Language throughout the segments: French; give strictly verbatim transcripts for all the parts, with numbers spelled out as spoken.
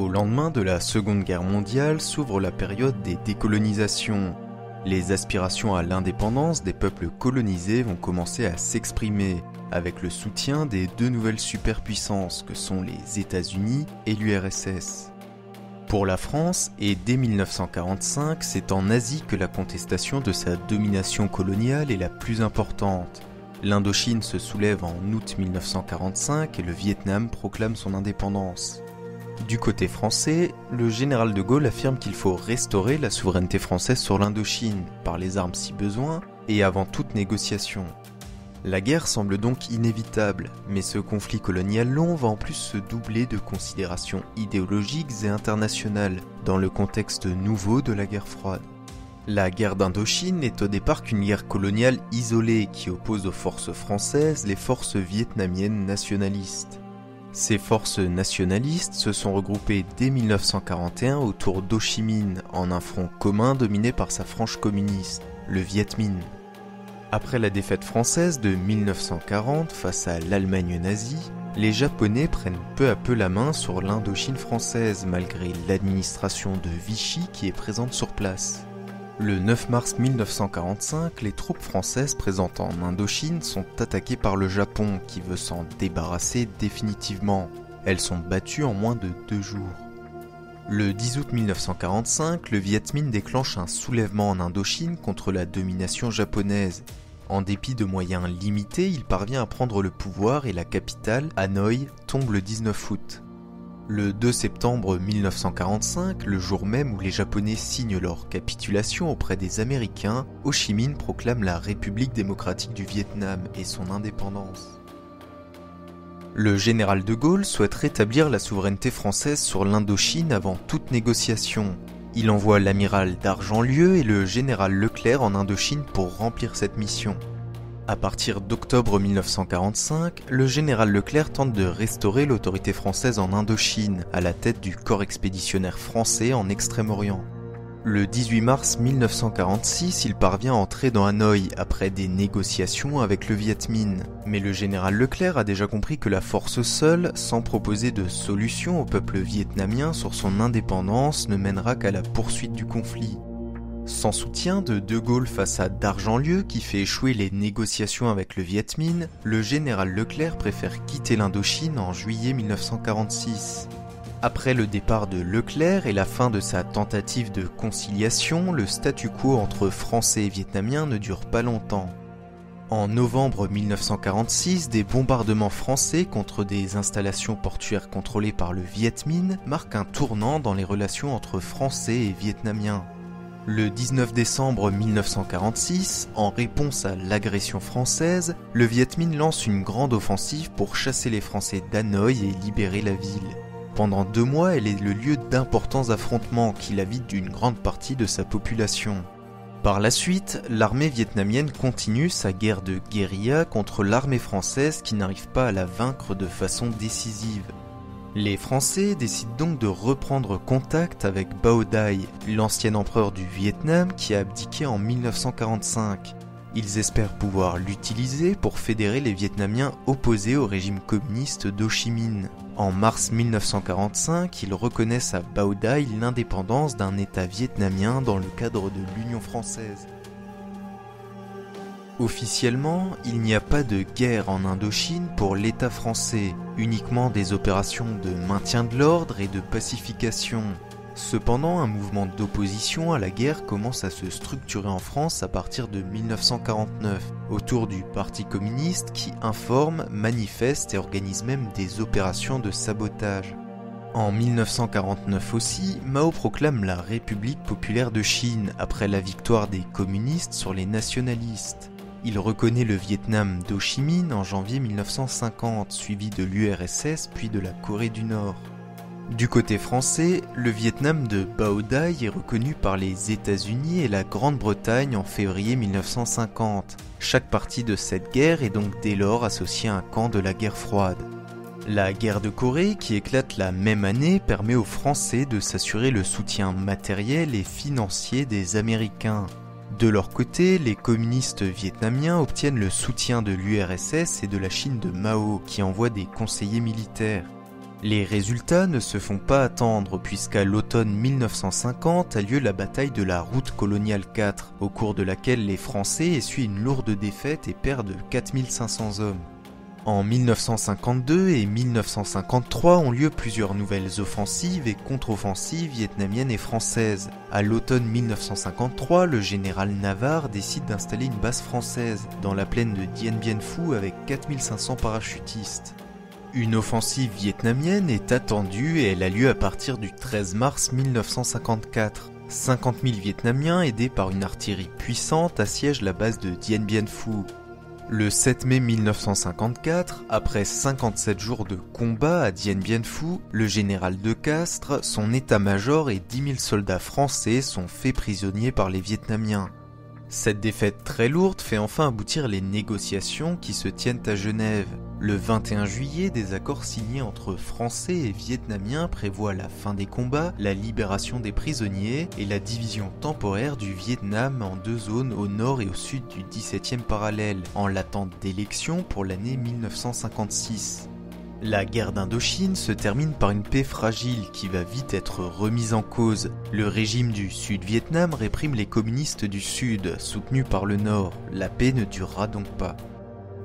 Au lendemain de la Seconde Guerre mondiale s'ouvre la période des décolonisations. Les aspirations à l'indépendance des peuples colonisés vont commencer à s'exprimer, avec le soutien des deux nouvelles superpuissances que sont les États-Unis et l'U R S S. Pour la France, et dès mille neuf cent quarante-cinq, c'est en Asie que la contestation de sa domination coloniale est la plus importante. L'Indochine se soulève en août mille neuf cent quarante-cinq et le Vietnam proclame son indépendance. Du côté français, le général de Gaulle affirme qu'il faut restaurer la souveraineté française sur l'Indochine, par les armes si besoin, et avant toute négociation. La guerre semble donc inévitable, mais ce conflit colonial long va en plus se doubler de considérations idéologiques et internationales, dans le contexte nouveau de la guerre froide. La guerre d'Indochine n'est au départ qu'une guerre coloniale isolée qui oppose aux forces françaises les forces vietnamiennes nationalistes. Ces forces nationalistes se sont regroupées dès mille neuf cent quarante et un autour d'Ho Chi Minh en un front commun dominé par sa frange communiste, le Viet Minh. Après la défaite française de mille neuf cent quarante face à l'Allemagne nazie, les Japonais prennent peu à peu la main sur l'Indochine française malgré l'administration de Vichy qui est présente sur place. Le neuf mars mille neuf cent quarante-cinq, les troupes françaises présentes en Indochine sont attaquées par le Japon qui veut s'en débarrasser définitivement. Elles sont battues en moins de deux jours. Le dix août mille neuf cent quarante-cinq, le Viet Minh déclenche un soulèvement en Indochine contre la domination japonaise. En dépit de moyens limités, il parvient à prendre le pouvoir et la capitale, Hanoï, tombe le dix-neuf août. Le deux septembre mille neuf cent quarante-cinq, le jour même où les Japonais signent leur capitulation auprès des Américains, Ho Chi Minh proclame la République démocratique du Vietnam et son indépendance. Le général de Gaulle souhaite rétablir la souveraineté française sur l'Indochine avant toute négociation. Il envoie l'amiral d'Argenlieu et le général Leclerc en Indochine pour remplir cette mission. À partir d'octobre mille neuf cent quarante-cinq, le général Leclerc tente de restaurer l'autorité française en Indochine, à la tête du corps expéditionnaire français en Extrême-Orient. Le dix-huit mars mille neuf cent quarante-six, il parvient à entrer dans Hanoï après des négociations avec le Viet Minh. Mais le général Leclerc a déjà compris que la force seule, sans proposer de solution au peuple vietnamien sur son indépendance, ne mènera qu'à la poursuite du conflit. Sans soutien de De Gaulle face à d'Argenlieu qui fait échouer les négociations avec le Viet Minh, le général Leclerc préfère quitter l'Indochine en juillet mille neuf cent quarante-six. Après le départ de Leclerc et la fin de sa tentative de conciliation, le statu quo entre Français et Vietnamiens ne dure pas longtemps. En novembre mille neuf cent quarante-six, des bombardements français contre des installations portuaires contrôlées par le Viet Minh marquent un tournant dans les relations entre Français et Vietnamiens. Le dix-neuf décembre mille neuf cent quarante-six, en réponse à l'agression française, le Viet Minh lance une grande offensive pour chasser les Français d'Hanoï et libérer la ville. Pendant deux mois, elle est le lieu d'importants affrontements qui la vident d'une grande partie de sa population. Par la suite, l'armée vietnamienne continue sa guerre de guérilla contre l'armée française qui n'arrive pas à la vaincre de façon décisive. Les Français décident donc de reprendre contact avec Bao Dai, l'ancien empereur du Vietnam qui a abdiqué en mille neuf cent quarante-cinq. Ils espèrent pouvoir l'utiliser pour fédérer les Vietnamiens opposés au régime communiste d'Ho Chi Minh. En mars mille neuf cent quarante-cinq, ils reconnaissent à Bao Dai l'indépendance d'un État vietnamien dans le cadre de l'Union française. Officiellement, il n'y a pas de guerre en Indochine pour l'État français, uniquement des opérations de maintien de l'ordre et de pacification. Cependant, un mouvement d'opposition à la guerre commence à se structurer en France à partir de mille neuf cent quarante-neuf, autour du Parti communiste qui informe, manifeste et organise même des opérations de sabotage. En mille neuf cent quarante-neuf aussi, Mao proclame la République populaire de Chine après la victoire des communistes sur les nationalistes. Il reconnaît le Vietnam d'Ho Chi Minh en janvier mille neuf cent cinquante, suivi de l'U R S S puis de la Corée du Nord. Du côté français, le Vietnam de Bao Dai est reconnu par les États-Unis et la Grande-Bretagne en février mille neuf cent cinquante. Chaque partie de cette guerre est donc dès lors associée à un camp de la guerre froide. La guerre de Corée, qui éclate la même année, permet aux Français de s'assurer le soutien matériel et financier des Américains. De leur côté, les communistes vietnamiens obtiennent le soutien de l'U R S S et de la Chine de Mao, qui envoie des conseillers militaires. Les résultats ne se font pas attendre puisqu'à l'automne mille neuf cent cinquante a lieu la bataille de la Route coloniale quatre, au cours de laquelle les Français essuient une lourde défaite et perdent quatre mille cinq cents hommes. En mille neuf cent cinquante-deux et mille neuf cent cinquante-trois ont lieu plusieurs nouvelles offensives et contre-offensives vietnamiennes et françaises. À l'automne mille neuf cent cinquante-trois, le général Navarre décide d'installer une base française dans la plaine de Dien Bien Phu avec quatre mille cinq cents parachutistes. Une offensive vietnamienne est attendue et elle a lieu à partir du treize mars mille neuf cent cinquante-quatre. cinquante mille Vietnamiens aidés par une artillerie puissante assiègent la base de Dien Bien Phu. Le sept mai mille neuf cent cinquante-quatre, après cinquante-sept jours de combat à Dien Bien Phu, le général de Castres, son état-major et dix mille soldats français sont faits prisonniers par les Vietnamiens. Cette défaite très lourde fait enfin aboutir les négociations qui se tiennent à Genève. Le vingt et un juillet, des accords signés entre Français et Vietnamiens prévoient la fin des combats, la libération des prisonniers et la division temporaire du Vietnam en deux zones au nord et au sud du dix-septième parallèle, en l'attente d'élections pour l'année mille neuf cent cinquante-six. La guerre d'Indochine se termine par une paix fragile qui va vite être remise en cause. Le régime du Sud-Vietnam réprime les communistes du Sud, soutenus par le Nord. La paix ne durera donc pas.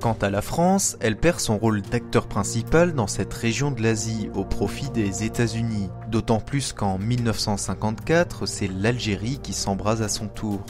Quant à la France, elle perd son rôle d'acteur principal dans cette région de l'Asie au profit des États-Unis, d'autant plus qu'en mille neuf cent cinquante-quatre, c'est l'Algérie qui s'embrase à son tour.